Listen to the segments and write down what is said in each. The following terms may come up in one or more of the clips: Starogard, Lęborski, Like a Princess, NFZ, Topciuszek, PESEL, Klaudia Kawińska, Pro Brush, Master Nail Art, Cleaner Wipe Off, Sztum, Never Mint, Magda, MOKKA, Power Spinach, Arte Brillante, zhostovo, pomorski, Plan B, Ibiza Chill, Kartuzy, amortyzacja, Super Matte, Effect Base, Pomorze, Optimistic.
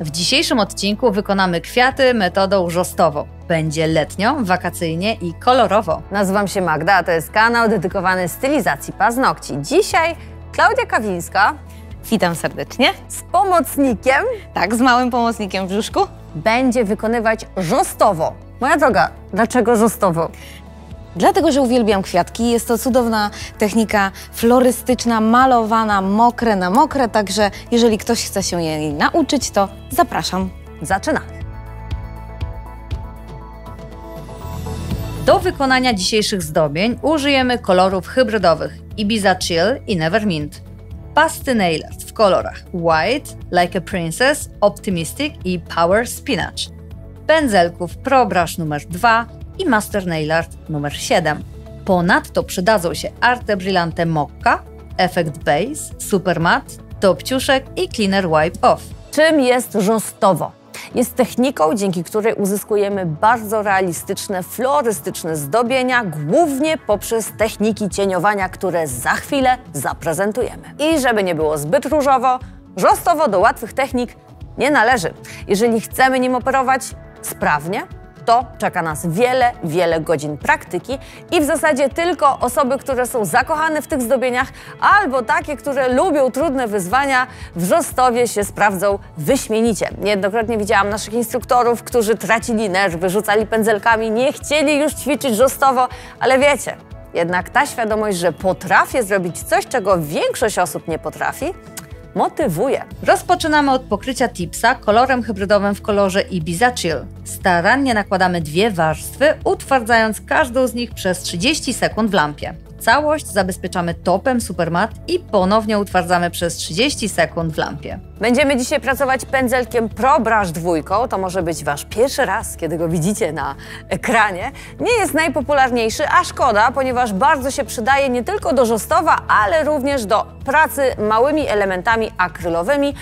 W dzisiejszym odcinku wykonamy kwiaty metodą zhostovo. Będzie letnio, wakacyjnie i kolorowo. Nazywam się Magda, a to jest kanał dedykowany stylizacji paznokci. Dzisiaj Klaudia Kawińska. Witam serdecznie. Z pomocnikiem. Tak, z małym pomocnikiem w brzuszku. Będzie wykonywać zhostovo. Moja droga, dlaczego zhostovo? Dlatego, że uwielbiam kwiatki. Jest to cudowna technika florystyczna, malowana, mokre na mokre. Także jeżeli ktoś chce się jej nauczyć, to zapraszam. Zaczynamy. Do wykonania dzisiejszych zdobień użyjemy kolorów hybrydowych Ibiza Chill i Never Mint. Pasty Nail Art w kolorach White, Like a Princess, Optimistic i Power Spinach. Pędzelków Pro Brush numer 2 i Master Nail Art numer 7. Ponadto przydadzą się Arte Brillante Mokka, Effect Base, Super Matte, Topciuszek i Cleaner Wipe Off. Czym jest zhostovo? Jest techniką, dzięki której uzyskujemy bardzo realistyczne, florystyczne zdobienia, głównie poprzez techniki cieniowania, które za chwilę zaprezentujemy. I żeby nie było zbyt różowo, zhostovo do łatwych technik nie należy. Jeżeli chcemy nim operować sprawnie, to czeka nas wiele, wiele godzin praktyki i w zasadzie tylko osoby, które są zakochane w tych zdobieniach albo takie, które lubią trudne wyzwania, w zhostowie się sprawdzą wyśmienicie. Niejednokrotnie widziałam naszych instruktorów, którzy tracili nerwy, rzucali pędzelkami, nie chcieli już ćwiczyć zhostovo, ale wiecie, jednak ta świadomość, że potrafię zrobić coś, czego większość osób nie potrafi, motywuje. Rozpoczynamy od pokrycia tipsa kolorem hybrydowym w kolorze Ibiza Chill. Starannie nakładamy dwie warstwy, utwardzając każdą z nich przez 30 sekund w lampie. Całość zabezpieczamy topem Super Matte i ponownie utwardzamy przez 30 sekund w lampie. Będziemy dzisiaj pracować pędzelkiem Pro Brush 2. To może być Wasz pierwszy raz, kiedy go widzicie na ekranie. Nie jest najpopularniejszy, a szkoda, ponieważ bardzo się przydaje nie tylko do zhostowa, ale również do pracy małymi elementami akrylowymi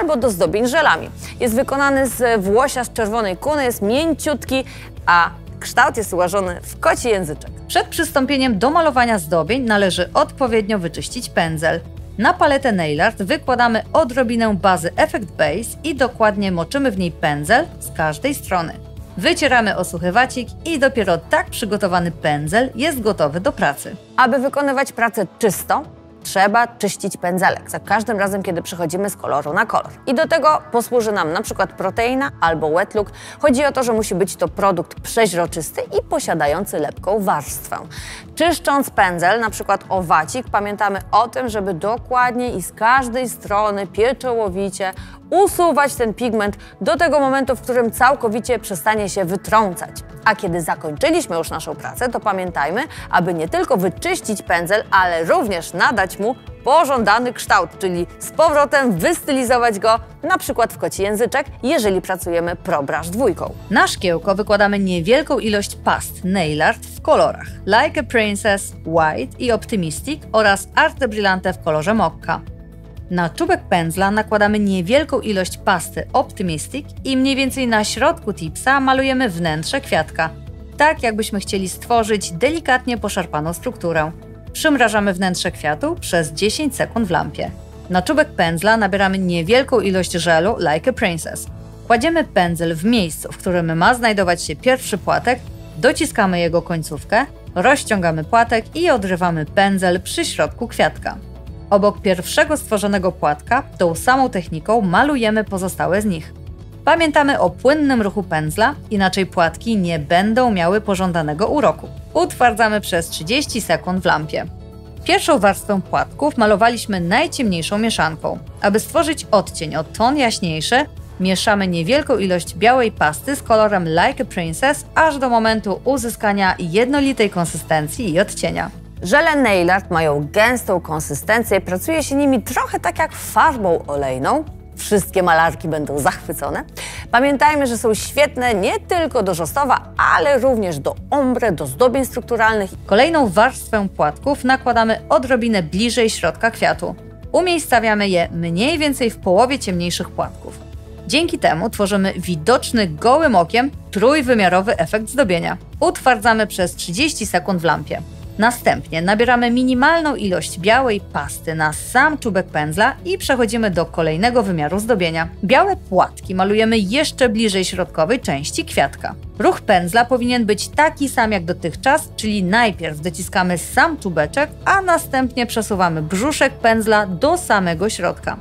albo do zdobień żelami. Jest wykonany z włosia z czerwonej kuny, jest mięciutki, a kształt jest ułożony w koci języczek. Przed przystąpieniem do malowania zdobień należy odpowiednio wyczyścić pędzel. Na paletę Nail Art wykładamy odrobinę bazy Effect Base i dokładnie moczymy w niej pędzel z każdej strony. Wycieramy osuchy wacik i dopiero tak przygotowany pędzel jest gotowy do pracy. Aby wykonywać pracę czysto, trzeba czyścić pędzelek za każdym razem, kiedy przechodzimy z koloru na kolor. I do tego posłuży nam na przykład proteina albo wet look. Chodzi o to, że musi być to produkt przeźroczysty i posiadający lepką warstwę. Czyszcząc pędzel, na przykład o wacik, pamiętamy o tym, żeby dokładnie i z każdej strony pieczołowicie usuwać ten pigment do tego momentu, w którym całkowicie przestanie się wytrącać. A kiedy zakończyliśmy już naszą pracę, to pamiętajmy, aby nie tylko wyczyścić pędzel, ale również nadać mu pożądany kształt, czyli z powrotem wystylizować go, na przykład w koci języczek, jeżeli pracujemy Pro Brush 2. Na szkiełko wykładamy niewielką ilość past Nail Art w kolorach Like a Princess, White i Optimistic oraz Arte Brillante w kolorze Mokka. Na czubek pędzla nakładamy niewielką ilość pasty Optimistic i mniej więcej na środku tipsa malujemy wnętrze kwiatka, tak jakbyśmy chcieli stworzyć delikatnie poszarpaną strukturę. Przymrażamy wnętrze kwiatu przez 10 sekund w lampie. Na czubek pędzla nabieramy niewielką ilość żelu Like a Princess. Kładziemy pędzel w miejscu, w którym ma znajdować się pierwszy płatek, dociskamy jego końcówkę, rozciągamy płatek i odrywamy pędzel przy środku kwiatka. Obok pierwszego stworzonego płatka tą samą techniką malujemy pozostałe z nich. Pamiętamy o płynnym ruchu pędzla, inaczej płatki nie będą miały pożądanego uroku. Utwardzamy przez 30 sekund w lampie. Pierwszą warstwę płatków malowaliśmy najciemniejszą mieszanką. Aby stworzyć odcień o ton jaśniejszy, mieszamy niewielką ilość białej pasty z kolorem Like a Princess aż do momentu uzyskania jednolitej konsystencji i odcienia. Żele Nail Art mają gęstą konsystencję, pracuje się nimi trochę tak jak farbą olejną. Wszystkie malarki będą zachwycone. Pamiętajmy, że są świetne nie tylko do zhostowa, ale również do ombre, do zdobień strukturalnych. Kolejną warstwę płatków nakładamy odrobinę bliżej środka kwiatu. Umiejscawiamy je mniej więcej w połowie ciemniejszych płatków. Dzięki temu tworzymy widoczny gołym okiem trójwymiarowy efekt zdobienia. Utwardzamy przez 30 sekund w lampie. Następnie nabieramy minimalną ilość białej pasty na sam czubek pędzla i przechodzimy do kolejnego wymiaru zdobienia. Białe płatki malujemy jeszcze bliżej środkowej części kwiatka. Ruch pędzla powinien być taki sam jak dotychczas, czyli najpierw dociskamy sam czubeczek, a następnie przesuwamy brzuszek pędzla do samego środka.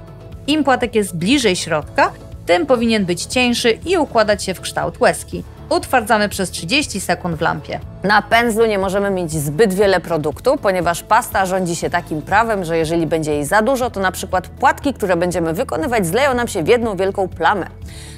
Im płatek jest bliżej środka, tym powinien być cieńszy i układać się w kształt łezki. Utwardzamy przez 30 sekund w lampie. Na pędzlu nie możemy mieć zbyt wiele produktu, ponieważ pasta rządzi się takim prawem, że jeżeli będzie jej za dużo, to na przykład płatki, które będziemy wykonywać, zleją nam się w jedną wielką plamę.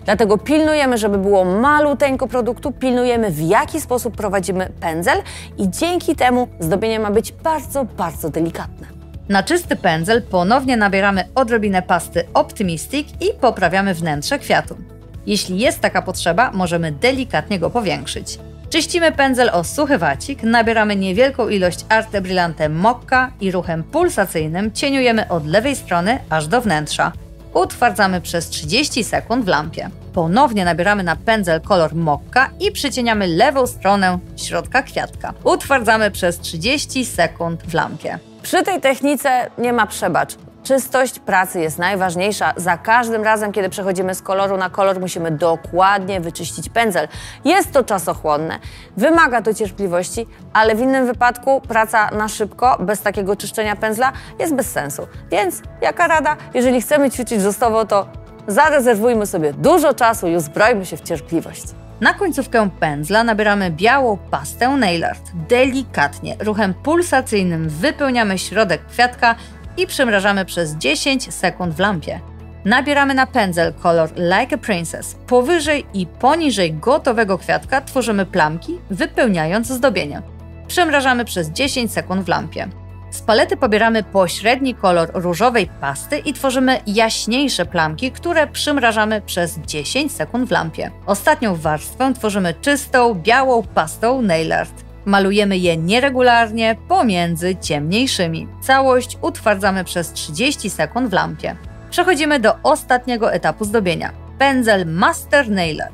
Dlatego pilnujemy, żeby było maluteńko produktu, pilnujemy, w jaki sposób prowadzimy pędzel i dzięki temu zdobienie ma być bardzo, bardzo delikatne. Na czysty pędzel ponownie nabieramy odrobinę pasty Optimistic i poprawiamy wnętrze kwiatu. Jeśli jest taka potrzeba, możemy delikatnie go powiększyć. Czyścimy pędzel o suchy wacik, nabieramy niewielką ilość Arte Brillante Mokka i ruchem pulsacyjnym cieniujemy od lewej strony aż do wnętrza. Utwardzamy przez 30 sekund w lampie. Ponownie nabieramy na pędzel kolor Mokka i przycieniamy lewą stronę środka kwiatka. Utwardzamy przez 30 sekund w lampie. Przy tej technice nie ma przebacz. Czystość pracy jest najważniejsza. Za każdym razem, kiedy przechodzimy z koloru na kolor, musimy dokładnie wyczyścić pędzel. Jest to czasochłonne, wymaga to cierpliwości, ale w innym wypadku praca na szybko, bez takiego czyszczenia pędzla jest bez sensu. Więc jaka rada? Jeżeli chcemy ćwiczyć zhostovo, to zarezerwujmy sobie dużo czasu i uzbrojmy się w cierpliwość. Na końcówkę pędzla nabieramy białą pastę Nail Art. Delikatnie, ruchem pulsacyjnym wypełniamy środek kwiatka i przymrażamy przez 10 sekund w lampie. Nabieramy na pędzel kolor Like a Princess. Powyżej i poniżej gotowego kwiatka tworzymy plamki, wypełniając zdobienie. Przymrażamy przez 10 sekund w lampie. Z palety pobieramy pośredni kolor różowej pasty i tworzymy jaśniejsze plamki, które przymrażamy przez 10 sekund w lampie. Ostatnią warstwę tworzymy czystą, białą pastą Nail Art. Malujemy je nieregularnie pomiędzy ciemniejszymi. Całość utwardzamy przez 30 sekund w lampie. Przechodzimy do ostatniego etapu zdobienia. Pędzel Master Nail Art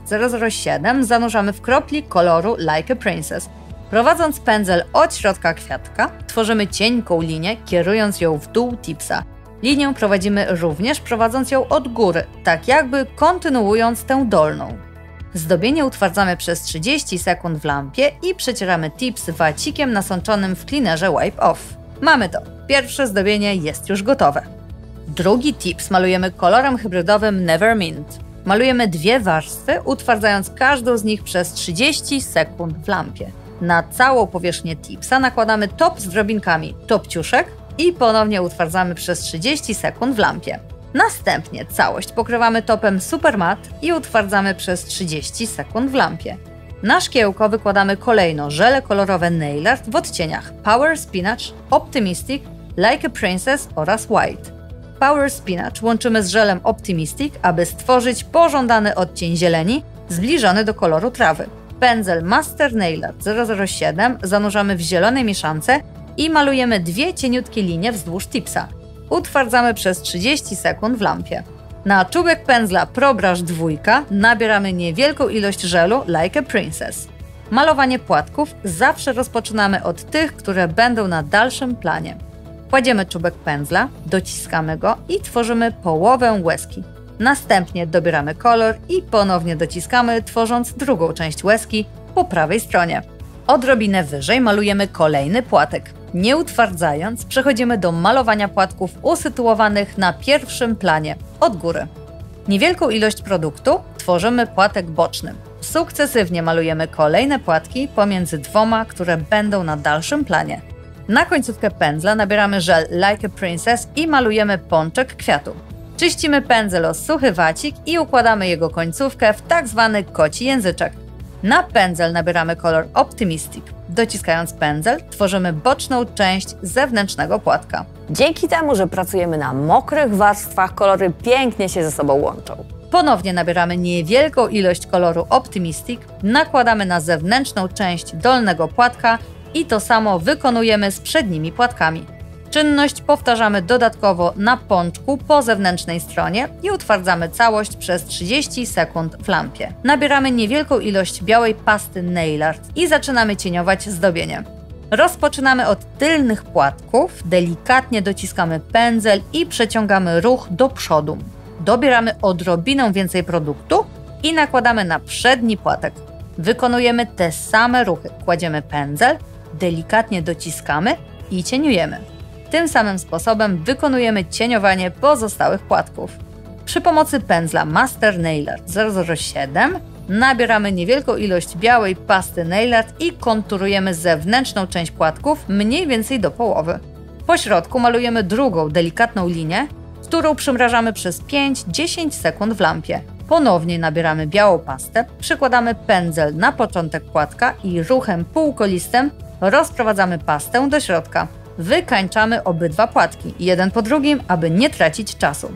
007 zanurzamy w kropli koloru Like a Princess. Prowadząc pędzel od środka kwiatka, tworzymy cienką linię, kierując ją w dół tipsa. Linię prowadzimy również prowadząc ją od góry, tak jakby kontynuując tę dolną. Zdobienie utwardzamy przez 30 sekund w lampie i przecieramy tips wacikiem nasączonym w cleanerze Wipe Off. Mamy to. Pierwsze zdobienie jest już gotowe. Drugi tips malujemy kolorem hybrydowym Never Mint. Malujemy dwie warstwy, utwardzając każdą z nich przez 30 sekund w lampie. Na całą powierzchnię tipsa nakładamy top z drobinkami Topciuszek i ponownie utwardzamy przez 30 sekund w lampie. Następnie całość pokrywamy topem Super Matte i utwardzamy przez 30 sekund w lampie. Na szkiełko wykładamy kolejno żele kolorowe Nail Art w odcieniach Power Spinach, Optimistic, Like a Princess oraz White. Power Spinach łączymy z żelem Optimistic, aby stworzyć pożądany odcień zieleni zbliżony do koloru trawy. Pędzel Master Nail Art 007 zanurzamy w zielonej mieszance i malujemy dwie cieniutkie linie wzdłuż tipsa. Utwardzamy przez 30 sekund w lampie. Na czubek pędzla Pro Brush 2 nabieramy niewielką ilość żelu Like a Princess. Malowanie płatków zawsze rozpoczynamy od tych, które będą na dalszym planie. Kładziemy czubek pędzla, dociskamy go i tworzymy połowę łezki. Następnie dobieramy kolor i ponownie dociskamy, tworząc drugą część łezki po prawej stronie. Odrobinę wyżej malujemy kolejny płatek. Nie utwardzając, przechodzimy do malowania płatków usytuowanych na pierwszym planie, od góry. Niewielką ilość produktu tworzymy płatek boczny. Sukcesywnie malujemy kolejne płatki pomiędzy dwoma, które będą na dalszym planie. Na końcówkę pędzla nabieramy żel Like a Princess i malujemy pączek kwiatu. Czyścimy pędzel o suchy wacik i układamy jego końcówkę w tak zwany koci języczek. Na pędzel nabieramy kolor Optimistic. Dociskając pędzel, tworzymy boczną część zewnętrznego płatka. Dzięki temu, że pracujemy na mokrych warstwach, kolory pięknie się ze sobą łączą. Ponownie nabieramy niewielką ilość koloru Optimistic, nakładamy na zewnętrzną część dolnego płatka i to samo wykonujemy z przednimi płatkami. Czynność powtarzamy dodatkowo na pączku po zewnętrznej stronie i utwardzamy całość przez 30 sekund w lampie. Nabieramy niewielką ilość białej pasty Nail Art i zaczynamy cieniować zdobienie. Rozpoczynamy od tylnych płatków, delikatnie dociskamy pędzel i przeciągamy ruch do przodu. Dobieramy odrobinę więcej produktu i nakładamy na przedni płatek. Wykonujemy te same ruchy. Kładziemy pędzel, delikatnie dociskamy i cieniujemy. Tym samym sposobem wykonujemy cieniowanie pozostałych płatków. Przy pomocy pędzla Master Nail Art 007 nabieramy niewielką ilość białej pasty Nail Art i konturujemy zewnętrzną część płatków mniej więcej do połowy. Po środku malujemy drugą delikatną linię, którą przymrażamy przez 5-10 sekund w lampie. Ponownie nabieramy białą pastę, przykładamy pędzel na początek płatka i ruchem półkolistym rozprowadzamy pastę do środka. Wykańczamy obydwa płatki, jeden po drugim, aby nie tracić czasu.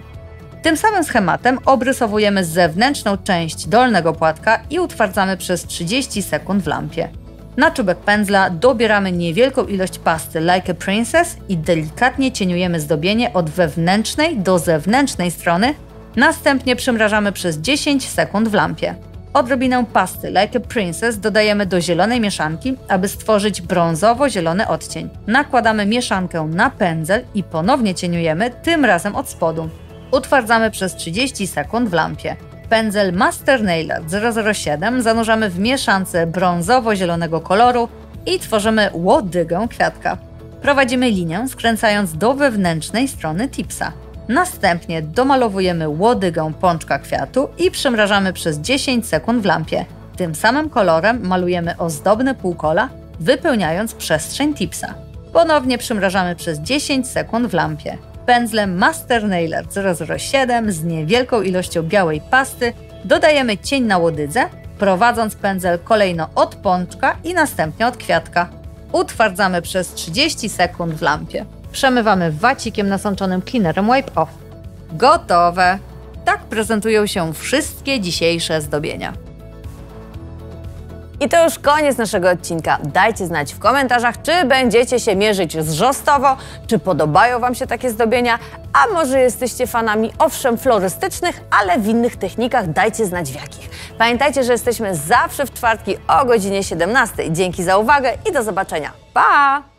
Tym samym schematem obrysowujemy zewnętrzną część dolnego płatka i utwardzamy przez 30 sekund w lampie. Na czubek pędzla dobieramy niewielką ilość pasty Like a Princess i delikatnie cieniujemy zdobienie od wewnętrznej do zewnętrznej strony, następnie przymrażamy przez 10 sekund w lampie. Odrobinę pasty Like a Princess dodajemy do zielonej mieszanki, aby stworzyć brązowo-zielony odcień. Nakładamy mieszankę na pędzel i ponownie cieniujemy, tym razem od spodu. Utwardzamy przez 30 sekund w lampie. Pędzel Master Nail Art 007 zanurzamy w mieszance brązowo-zielonego koloru i tworzymy łodygę kwiatka. Prowadzimy linię, skręcając do wewnętrznej strony tipsa. Następnie domalowujemy łodygę pączka kwiatu i przymrażamy przez 10 sekund w lampie. Tym samym kolorem malujemy ozdobne półkola, wypełniając przestrzeń tipsa. Ponownie przymrażamy przez 10 sekund w lampie. Pędzlem Master Nail Art 007 z niewielką ilością białej pasty dodajemy cień na łodydze, prowadząc pędzel kolejno od pączka i następnie od kwiatka. Utwardzamy przez 30 sekund w lampie. Przemywamy wacikiem nasączonym Cleanerem Wipe Off. Gotowe! Tak prezentują się wszystkie dzisiejsze zdobienia. I to już koniec naszego odcinka. Dajcie znać w komentarzach, czy będziecie się mierzyć z zhostovo, czy podobają Wam się takie zdobienia, a może jesteście fanami owszem florystycznych, ale w innych technikach, dajcie znać w jakich. Pamiętajcie, że jesteśmy zawsze w czwartki o godzinie 17. Dzięki za uwagę i do zobaczenia. Pa!